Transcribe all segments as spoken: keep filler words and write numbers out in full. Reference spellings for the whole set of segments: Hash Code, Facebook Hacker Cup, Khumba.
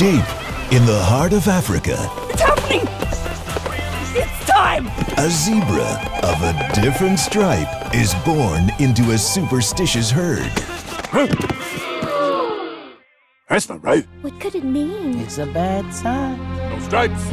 deep in the heart of Africa. It's happening! It's time! A zebra of a different stripe is born into a superstitious herd. That's not right. What could it mean? It's a bad sign. No stripes,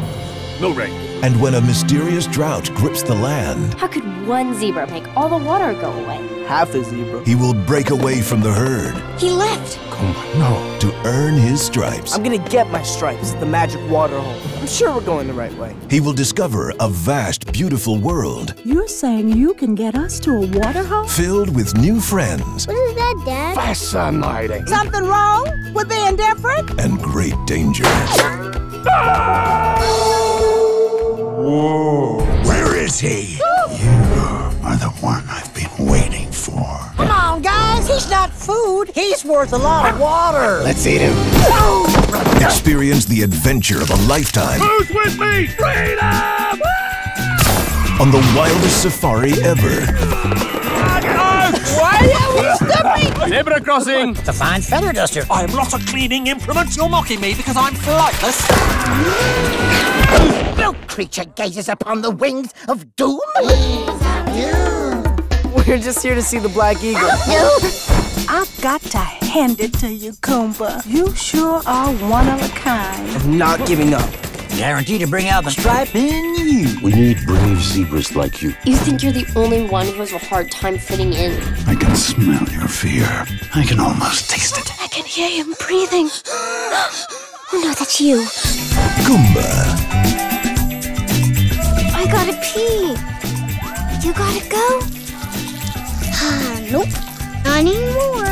no rain. And when a mysterious drought grips the land... How could one zebra make all the water go away? Half a zebra. He will break away from the herd. He left. Khumba, no. To earn his stripes. I'm gonna get my stripes at the magic water hole. I'm sure we're going the right way. He will discover a vast, beautiful world. You're saying you can get us to a water hole? Filled with new friends. What is that, Dad? Fascinating. Something wrong with being different? And great danger. Whoa. Where is he? Ooh. You are the one I've been waiting for. Come on, guys. He's not food. He's worth a lot of water. Let's eat him. Experience the adventure of a lifetime. Who's with me? Freedom! On the wildest safari ever. Why are we stopping? Zebra crossing. To find feather duster. I am not a cleaning implement. You're mocking me because I'm flightless. No creature gazes upon the wings of doom. We're just here to see the black eagle. I've got to hand it to you, Khumba. You sure are one of a kind. I'm not giving up. Guaranteed to bring out the stripe in you. We need brave zebras like you. You think you're the only one who has a hard time fitting in? I can smell your fear. I can almost taste it. I can hear him breathing. Oh no, that's you. Khumba. I gotta pee. You gotta go? Ah, nope. Not anymore.